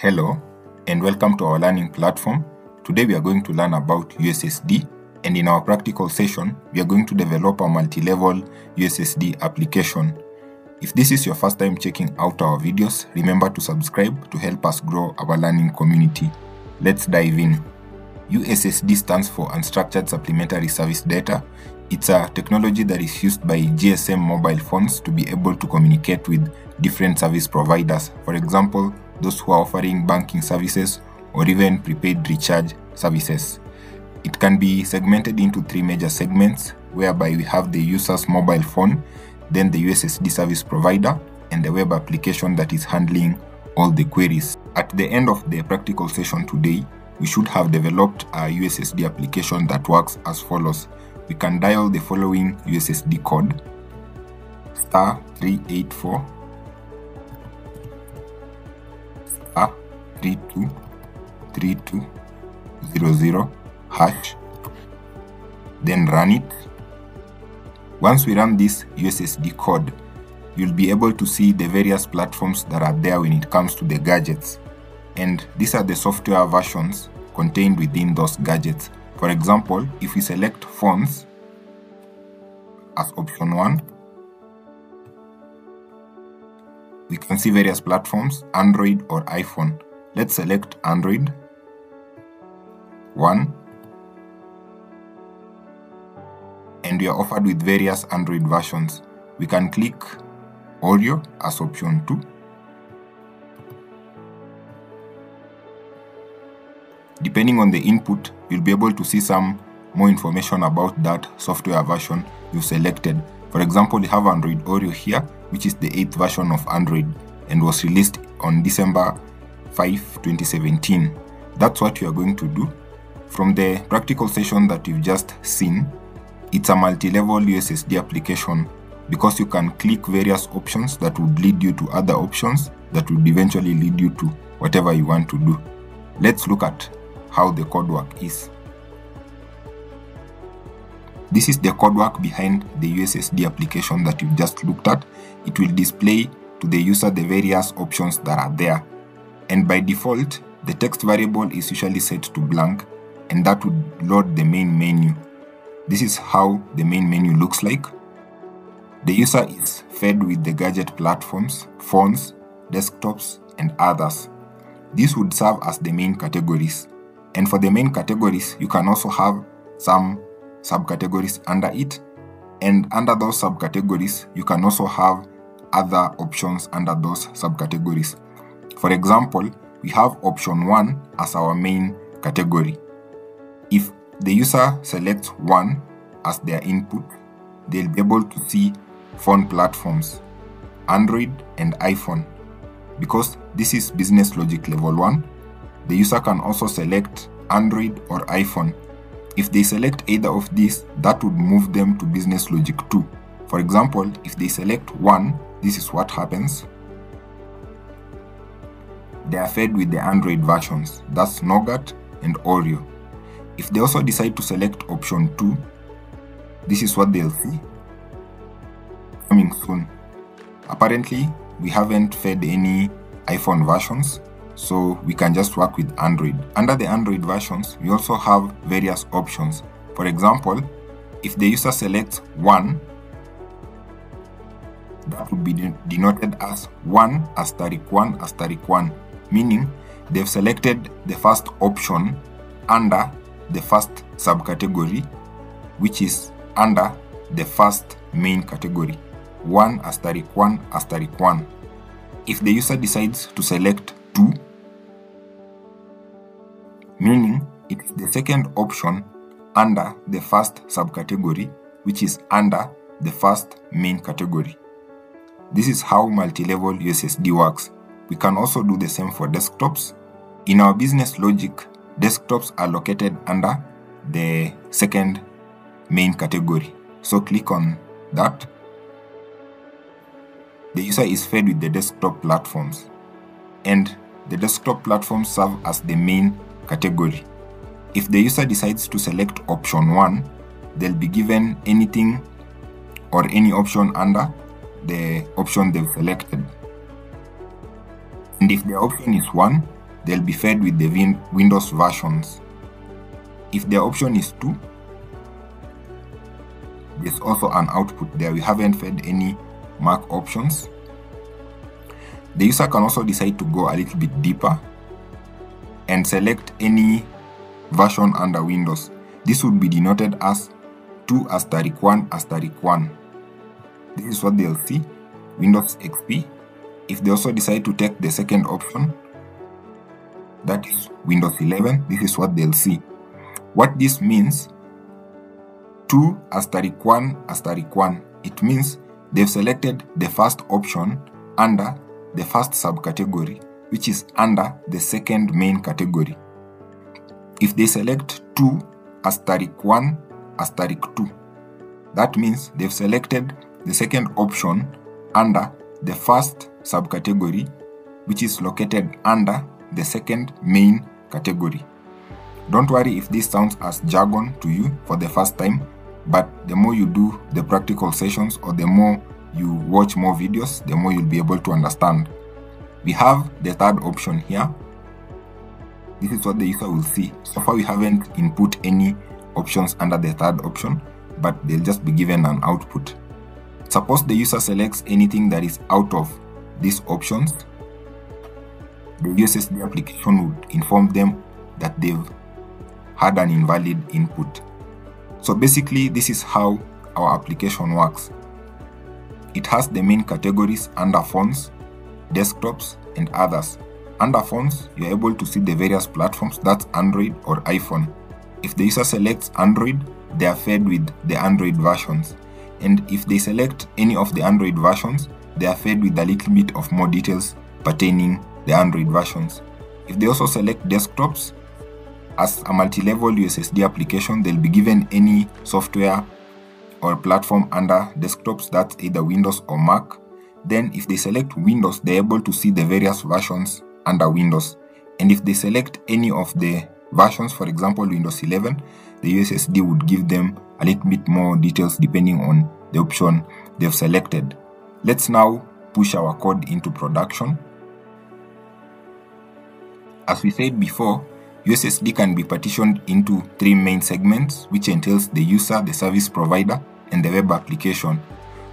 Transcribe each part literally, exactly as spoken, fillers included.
Hello and welcome to our learning platform. Today we are going to learn about U S S D, and in our practical session we are going to develop a multi-level U S S D application. If this is your first time checking out our videos, remember to subscribe to help us grow our learning community. Let's dive in. U S S D stands for Unstructured Supplementary Service Data. It's a technology that is used by G S M mobile phones to be able to communicate with different service providers. For example, those who are offering banking services or even prepaid recharge services. It can be segmented into three major segments, whereby we have the user's mobile phone, then the U S S D service provider, and the web application that is handling all the queries. At the end of the practical session today, we should have developed a U S S D application that works as follows. We can dial the following U S S D code: star three eight four, star three two three two zero zero hash, then run it. Once we run this U S S D code, you'll be able to see the various platforms that are there when it comes to the gadgets. And these are the software versions contained within those gadgets. For example, if we select phones as option one, we can see various platforms, Android or iPhone. Let's select Android, one, and we are offered with various Android versions. We can click Oreo as option two. Depending on the input, you'll be able to see some more information about that software version you've selected. For example, we have Android Oreo here, which is the eighth version of Android and was released on December fifth, twenty seventeen. That's what you are going to do. From the practical session that you've just seen, it's a multi-level U S S D application because you can click various options that would lead you to other options that would eventually lead you to whatever you want to do. Let's look at how the code work is. This is the code work behind the U S S D application that you've just looked at. It will display to the user the various options that are there. And by default, the text variable is usually set to blank, and that would load the main menu. This is how the main menu looks like. The user is fed with the gadget platforms, phones, desktops, and others. This would serve as the main categories, and for the main categories you can also have some subcategories under it, and under those subcategories you can also have other options under those subcategories. For example, we have option one as our main category. If the user selects one as their input, they'll be able to see phone platforms, Android and iPhone. Because this is business logic level one, the user can also select Android or iPhone. If they select either of these, that would move them to business logic two. For example, if they select one, this is what happens. They are fed with the Android versions, that's Nougat and Oreo. If they also decide to select option two, this is what they'll see coming soon. Apparently, we haven't fed any iPhone versions, so we can just work with Android. Under the Android versions, we also have various options. For example, if the user selects one, that would be denoted as one asterisk one asterisk one, meaning they've selected the first option under the first subcategory, which is under the first main category. one asterisk one asterisk one. If the user decides to select two, meaning it is the second option under the first subcategory, which is under the first main category. This is how multi-level U S S D works. We can also do the same for desktops. In our business logic, desktops are located under the second main category. So click on that. The user is fed with the desktop platforms, and the desktop platforms serve as the main category. If the user decides to select option one, they'll be given anything or any option under the option they've selected. And if the option is one, they'll be fed with the win Windows versions. If their option is two, there's also an output there. We haven't fed any Mac options. The user can also decide to go a little bit deeper and select any version under Windows. This would be denoted as two asterisk one asterisk one. This is what they'll see, Windows X P. If they also decide to take the second option, that is Windows eleven, this is what they'll see. What this means, two asterisk one asterisk one, it means they've selected the first option under the first subcategory, which is under the second main category. If they select two asterisk one asterisk two, that means they've selected the second option under the first subcategory, which is located under the second main category. Don't worry if this sounds as jargon to you for the first time, but the more you do the practical sessions or the more you watch more videos, the more you'll be able to understand. We have the third option here. This is what the user will see. So far we haven't input any options under the third option, but they'll just be given an output. Suppose the user selects anything that is out of these options, the U S S D application would inform them that they've had an invalid input. So basically this is how our application works. It has the main categories under phones, desktops and others. Under phones, you are able to see the various platforms, that's Android or iPhone. If the user selects Android, they are fed with the Android versions. And if they select any of the Android versions, they are fed with a little bit of more details pertaining the Android versions. If they also select desktops, as a multi-level U S S D application, they'll be given any software or platform under desktops, that's either Windows or Mac. Then if they select Windows, they're able to see the various versions under Windows. And if they select any of the versions, for example Windows eleven, the U S S D would give them a little bit more details depending on the option they've selected. Let's now push our code into production. As we said before, U S S D can be partitioned into three main segments, which entails the user, the service provider, and the web application.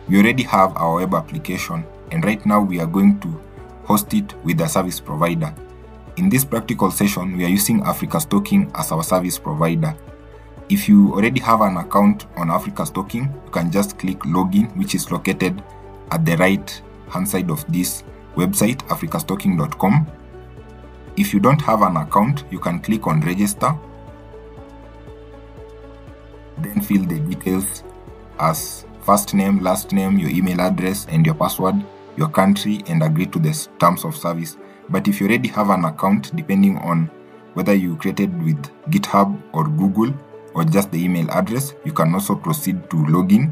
We already have our web application, and right now we are going to host it with a service provider. In this practical session, we are using Africa's Talking as our service provider. If you already have an account on Africa's Talking, you can just click login, which is located at the right hand side of this website, africas talking dot com. If you don't have an account, you can click on register, then fill the details as first name, last name, your email address and your password, your country, and agree to the terms of service. But if you already have an account, depending on whether you created with GitHub or Google, or just the email address, you can also proceed to login.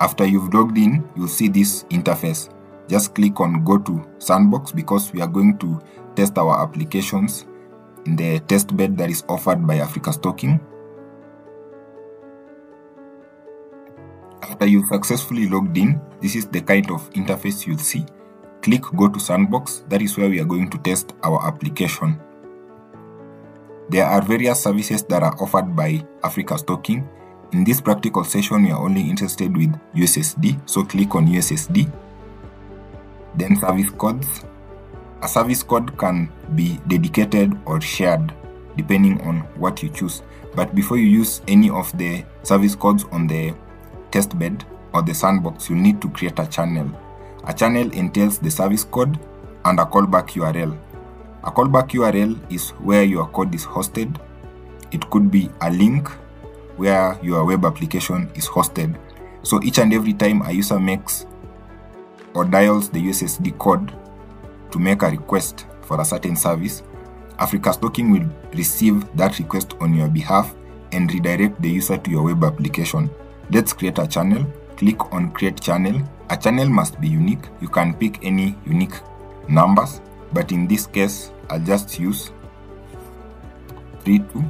After you've logged in, you'll see this interface. Just click on go to sandbox because we are going to test our applications in the test bed that is offered by Africa's Talking. After you've successfully logged in, this is the kind of interface you'll see. Click go to sandbox, that is where we are going to test our application. There are various services that are offered by Africa's Talking. In this practical session, we are only interested with U S S D, so click on U S S D. Then service codes. A service code can be dedicated or shared depending on what you choose. But before you use any of the service codes on the test bed or the sandbox, you need to create a channel. A channel entails the service code and a callback U R L. A callback U R L is where your code is hosted. It could be a link where your web application is hosted. So each and every time a user makes or dials the U S S D code to make a request for a certain service, Africa's Talking will receive that request on your behalf and redirect the user to your web application. Let's create a channel. Click on create channel. A channel must be unique. You can pick any unique numbers, but in this case, I'll just use three two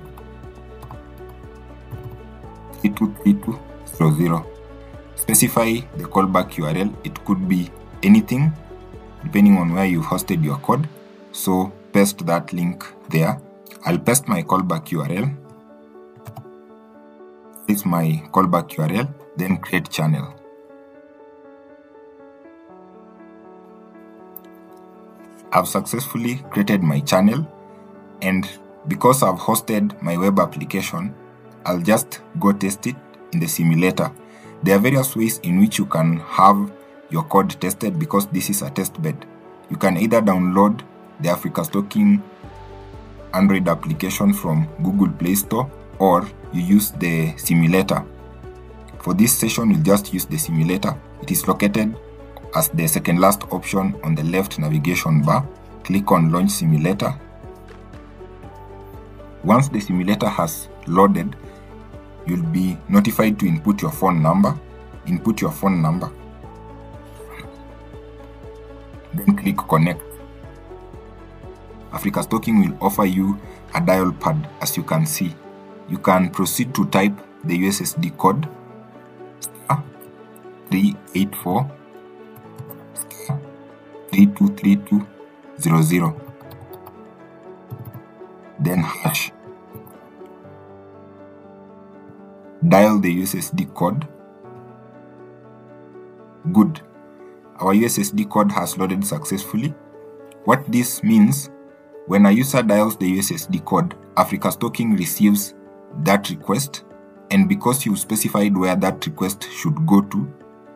three two three two zero zero. Specify the callback U R L. It could be anything depending on where you hosted your code. So paste that link there. I'll paste my callback U R L. It's my callback U R L, then create channel. I've successfully created my channel, and because I've hosted my web application, I'll just go test it in the simulator. There are various ways in which you can have your code tested because this is a test bed. You can either download the Africa's Talking Android application from Google Play Store, or you use the simulator. For this session, we'll just use the simulator. It is located as the second last option on the left navigation bar. Click on Launch Simulator. Once the simulator has loaded, you'll be notified to input your phone number. Input your phone number. Then click Connect. Africa's Talking will offer you a dial pad, as you can see. You can proceed to type the U S S D code three eight four three two three two zero zero, then hash. Dial the U S S D code. Good. Our U S S D code has loaded successfully. What this means, when a user dials the U S S D code, Africa's Talking receives that request, and because you've specified where that request should go to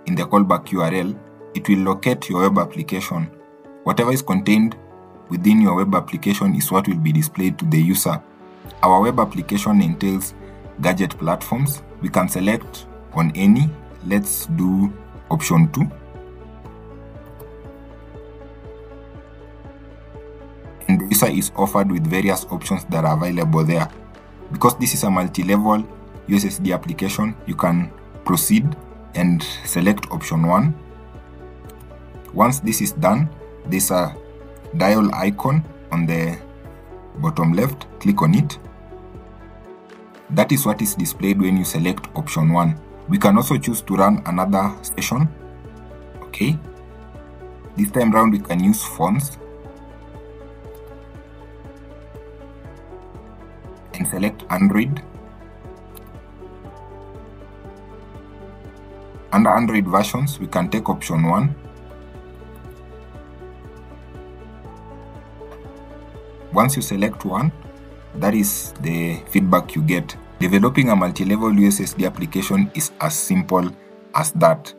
in the callback U R L, it will locate your web application. Whatever is contained within your web application is what will be displayed to the user. Our web application entails gadget platforms. We can select on any. Let's do option two. And the user is offered with various options that are available there. Because this is a multi-level U S S D application, you can proceed and select option one. Once this is done, there's a dial icon on the bottom left. Click on it. That is what is displayed when you select option one. We can also choose to run another session. Okay. This time round, we can use fonts. And select Android. Under Android versions, we can take option one. Once you select one, that is the feedback you get. Developing a multi-level U S S D application is as simple as that.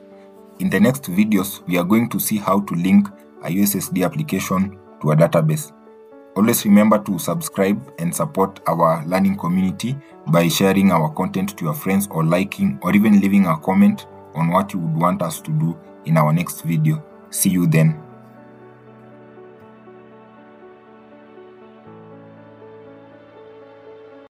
In the next videos, we are going to see how to link a U S S D application to a database. Always remember to subscribe and support our learning community by sharing our content to your friends, or liking, or even leaving a comment on what you would want us to do in our next video. See you then.